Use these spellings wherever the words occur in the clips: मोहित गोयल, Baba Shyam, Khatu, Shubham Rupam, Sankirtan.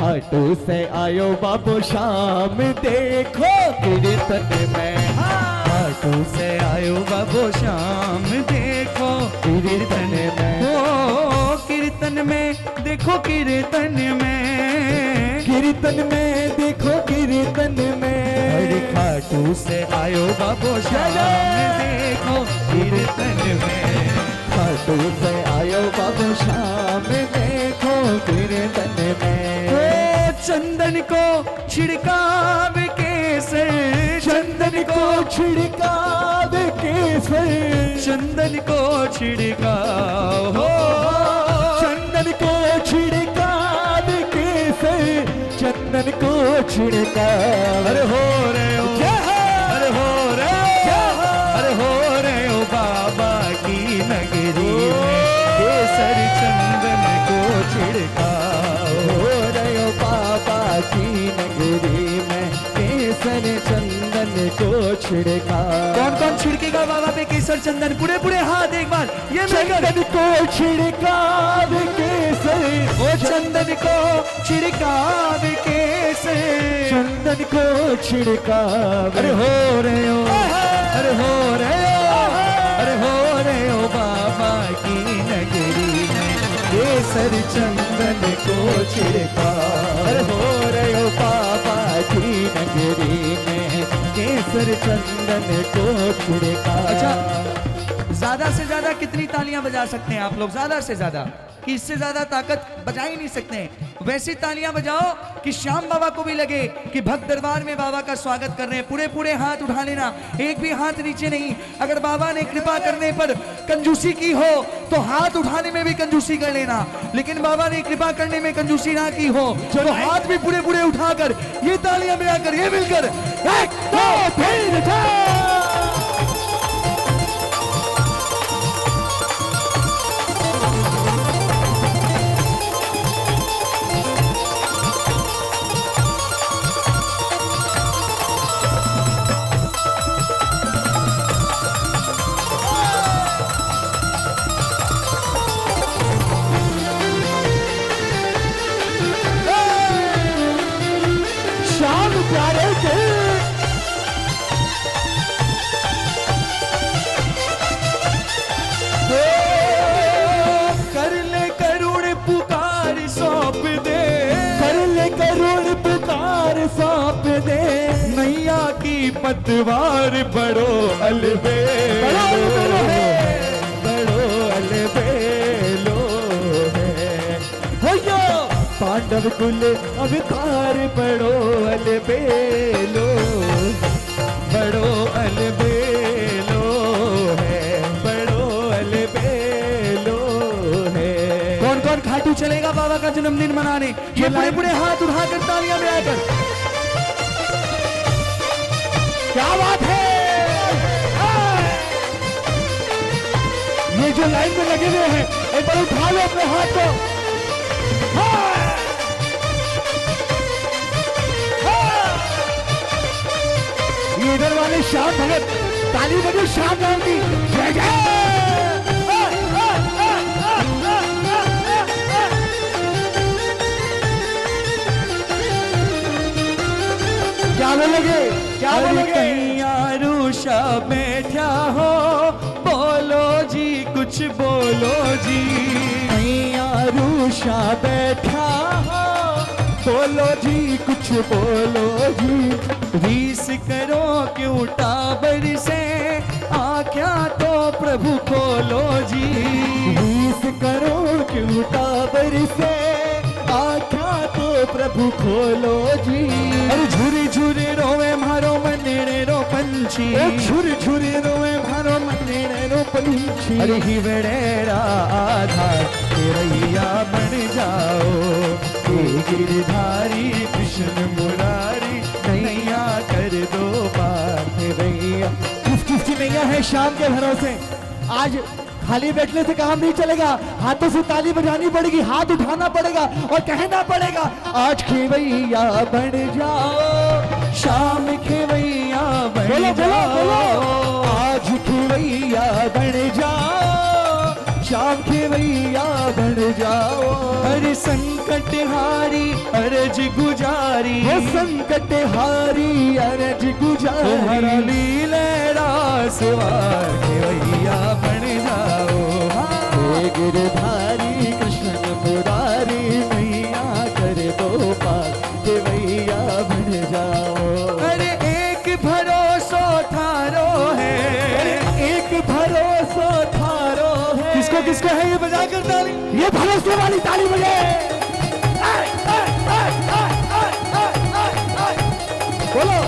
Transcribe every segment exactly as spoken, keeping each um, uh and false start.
खाटू से आयो बाबा श्याम देखो कीर्तन में, खाटू से आयो बाबा श्याम देखो कीर्तन में, ओ कीर्तन में देखो कीर्तन में, कीर्तन में देखो कीर्तन में, खाटू से आयो बाबा श्याम देखो कीर्तन में, खाटू से आयो बाबा श्याम देखो कीर्तन में। चंदन को छिड़काव कैसे, चंदन को छिड़काव कैसे, चंदन को छिड़काव हो, चंदन को छिड़काव कैसे, चंदन को छिड़काव। अरे हो रहे हो क्या, अरे हो रहे हो क्या, अरे हो रहे हो बाबा की नगरी में केसर चंदन को छिड़काव, बाबा की नगरी में केसर चंदन को छिड़का। कौन कौन छिड़केगा बाबा पे केसर चंदन, पूरे पूरे हाथ एक बार ये चंदन को छिड़का केसर, वो चंदन को छिड़का केसर, चंदन को छिड़का। अरे हो रहे हो, अरे हो रहे हो, अरे हो रहे हो बाबा की नगरी में केसर चंदन को छिड़का, हो रहे हो बाबा की नगरी में केसर चंदन को छिड़का। अच्छा, ज्यादा से ज्यादा कितनी तालियां बजा सकते हैं आप लोग, ज्यादा से ज्यादा, कि इससे ज्यादा ताकत बजा ही नहीं सकते हैं। वैसी तालियां बजाओ कि श्याम बाबा को भी लगे कि भक्त दरबार में बाबा का स्वागत कर रहे हैं। पूरे पूरे हाथ उठा लेना, एक भी हाथ नीचे नहीं। अगर बाबा ने कृपा करने पर कंजूसी की हो तो हाथ उठाने में भी कंजूसी कर लेना, लेकिन बाबा ने कृपा करने में कंजूसी ना की हो तो हाथ भी पूरे पूरे उठाकर ये तालियां मिलाकर ये मिलकर एक दो तीन चार। पतवार बड़ो अलबे बड़ो अलबे लो है यो, पांडव कुल अवतार बड़ो अलबे लो, बड़ो अलबे लो है, बड़ो अलबे लो है। कौन कौन खाटू चलेगा बाबा का जन्मदिन मनाने, ये पूरे पूरे हाथ उठाकर तालियां बजाकर, क्या बात है। ये जो लाइन में लगे हुए हैं एक बार उठा लो अपने हाथ को, ये इधर वाले श्याम भगत ताली बजो श्याम नाम की जय जय। क्या बोलोगे, क्या बोलोगे, कन्या रूषा बैठा हो बोलो जी कुछ बोलो जी, कन्या रूषा बैठा हो बोलो जी कुछ बोलो जी, रीस करो क्यों टाबर से आख्या तो प्रभु खोलो जी, रीस करो क्यों टाबर से आख्या तो प्रभु खोलो जी, झूरी झूरी रोवे मारो मंदिरे रो पंछी, झूरी झूरी रोवे मारो मंदिरे रो पंछी, अरे ही बड़ेरा आधार तेरैया बन जाओ, हे गिरधारी कृष्ण मुरारी नैया कर दो बार तेरैया। किस किस की नैया है शाम के भरोसे, आज खाली बैठने से काम नहीं चलेगा, हाथों से ताली बजानी पड़ेगी, हाथ उठाना पड़ेगा और कहना पड़ेगा आज खेवैया बन जाओ, शाम खेवैया बन जाओ, आज खेवैया बन जाओ, शाम खेवैया बन जाओ। हर संकट हारी अरज गुजारी, वो संकट हारी अरज गुजारी। हरा लीले रासवार के भैया बन जाओ, हे गिरधारी कृष्ण पुरारी मैया कर दो पार के भैया बन जाओ। अरे एक भरोसा थारो है, एक भरोसा थारो है। किसको किसको है ये बजा कर ताली, ये भरोसे वाली ताली बजे। बोलो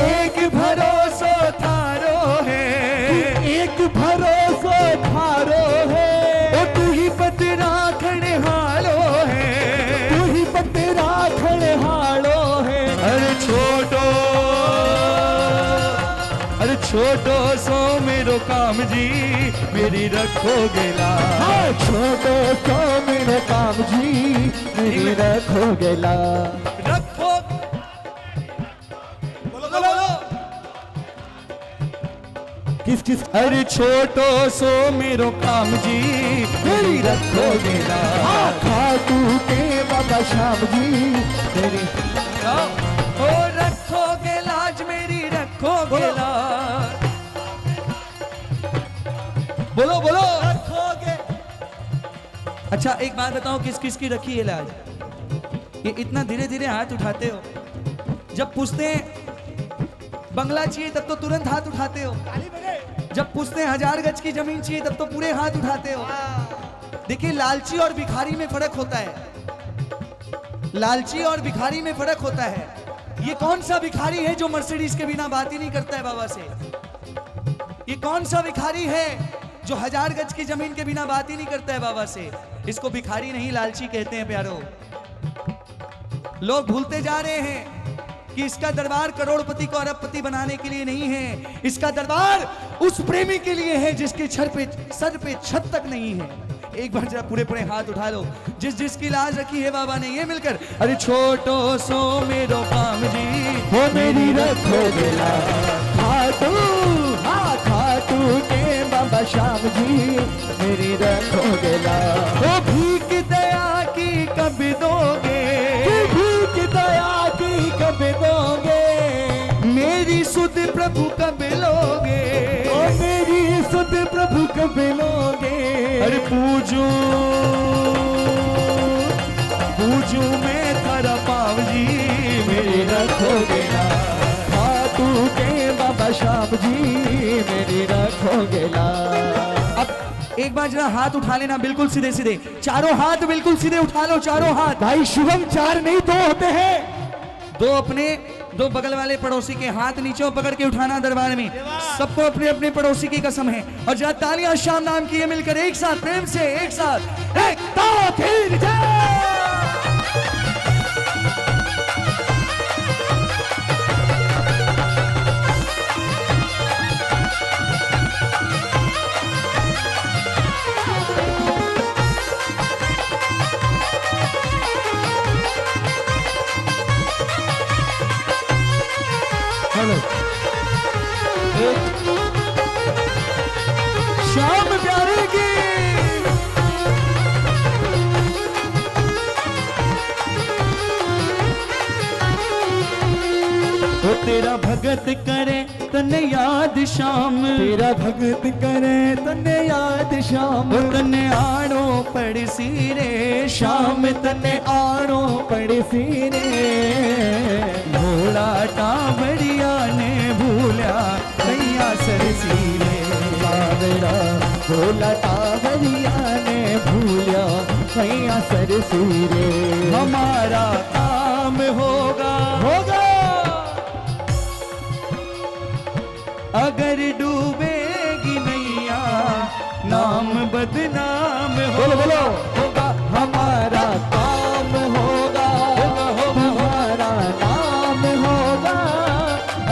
एक भरोसा थारो है, एक भरोसा थारो है। वो तू ही पत राखण हारो है, तू ही पत राखण हारो है। अरे छोटो, अरे छोटो सो मेरो काम जी मेरी रखोगे लाज। हाँ, छोटो सो मेरो काम जी मेरी रखोगे लाज। किस किस अरे छोटो सो मेरो काम जी मेरी रखोगे ना। खाटू के बाबा श्याम जी तेरी ओ रखोगे लाज, मेरी रखोगे लाज। बोलो बोलो रखोगे। अच्छा एक बात बताओ, किस किस की रखी है लाज? ये इतना धीरे धीरे हाथ उठाते हो, जब पूछते बंगला चाहिए तब तो तुरंत हाथ उठाते हो, जब पूछते हजार गज की जमीन चाहिए तब तो पूरे हाथ उठाते हो। देखिए लालची और भिखारी में फर्क होता है, लालची और भिखारी में फर्क होता है। ये कौन सा भिखारी है जो मर्सिडीज के बिना बात ही नहीं करता है बाबा से? ये कौन सा भिखारी है जो हजार गज की जमीन के बिना बात ही नहीं करता है बाबा से? इसको भिखारी नहीं, लालची कहते हैं प्यारो। लोग भूलते जा रहे हैं कि इसका दरबार करोड़पति को अरबपति बनाने के लिए नहीं है, इसका दरबार उस प्रेमी के लिए है जिसके सर पे सर पे छत तक नहीं है। एक बार जरा पूरे पूरे हाथ उठा लो जिस जिसकी लाज रखी है बाबा ने, ये मिलकर। अरे छोटो सो मेरो काम जी वो मेरी रखोगे लाज। खाटू हाँ खाटू के बाबा श्याम जी मेरी रखोगे लाज। वो भीख दया की कब दोगे, कब दोगे मेरी सुध प्रभु कब लोगे, और मेरी सुध प्रभु कब लोगे। अरे पूजू पूजू मैं तेरा पाव जी मेरी रखोगे लाज। खाटू के बाबा श्याम जी मेरी रखोगे लाज। अब एक बार जरा हाथ उठा लेना बिल्कुल सीधे सीधे, चारों हाथ बिल्कुल सीधे उठा लो, चारों हाथ। भाई शुभम चार नहीं दो होते हैं, दो अपने दो बगल वाले पड़ोसी के हाथ नीचे पकड़ के उठाना दरबार में। सबको अपने अपने पड़ोसी की कसम है। और जरा तालियां श्याम नाम की ये मिलकर एक साथ प्रेम से, एक साथ एकता फिर श्याम प्यारे की। वो तेरा भगत करे तन्ने याद श्याम, तेरा भगत करे तन्ने याद श्याम। तन्ने आड़ो पड़सी रे श्याम, तन्ने आड़ो पड़सी रे। भोला टावरिया ने भूला तैया सरसी रे, भोला टावरिया ने भूला तैया सरसी रे। हमारा काम होगा होगा अगर डूबेगी नैया नाम बदनाम होगा। बोलो होगा हमारा काम होगा, हमारा काम होगा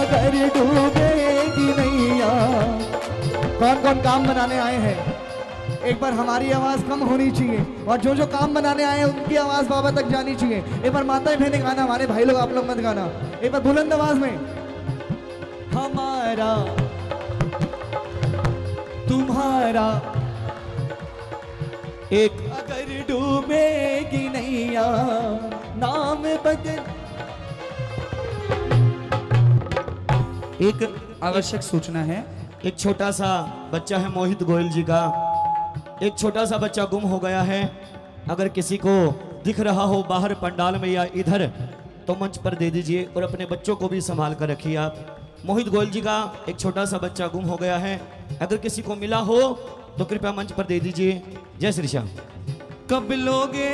अगर डूबेगी नैया। कौन कौन काम बनाने आए हैं? एक बार हमारी आवाज कम होनी चाहिए और जो जो काम बनाने आए हैं उनकी आवाज बाबा तक जानी चाहिए। एक बार माताएं बहनें गाना, हमारे भाई लोग आप लोग मत गाना, एक बार बुलंद आवाज में। हमारा तुम्हारा एक अगर डूबेगी नैया नाम बदल। एक आवश्यक सूचना है, एक छोटा सा बच्चा है मोहित गोयल जी का, एक छोटा सा बच्चा गुम हो गया है। अगर किसी को दिख रहा हो बाहर पंडाल में या इधर तो मंच पर दे दीजिए, और अपने बच्चों को भी संभाल कर रखिए आप। मोहित गोयल जी का एक छोटा सा बच्चा गुम हो गया है, अगर किसी को मिला हो तो कृपया मंच पर दे दीजिए। जय श्री श्याम। कब लोगे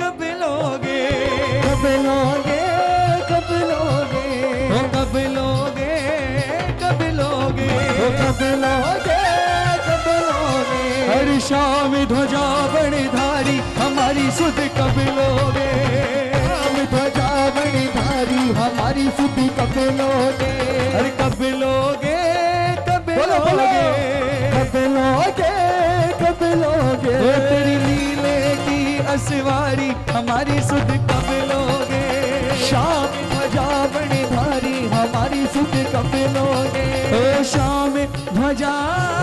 कब लोगे कब लोगे कब लोगे कब लोगे कब लोगे कब लोगे कब लोगे हर शाम ध्वजा बड़ी धारी हमारी सुध कब लोगे ध्वजा बड़ी धारी हमारी सुध कब लोगे हर कब लोगे कब लोगे कब लोगे कब लोगे तेरी लीले की असवारी हमारी सुध कब लोगे शाम ध्वजा बड़ी भारी हमारी सुध कब लोगे ओ शाम ध्वजा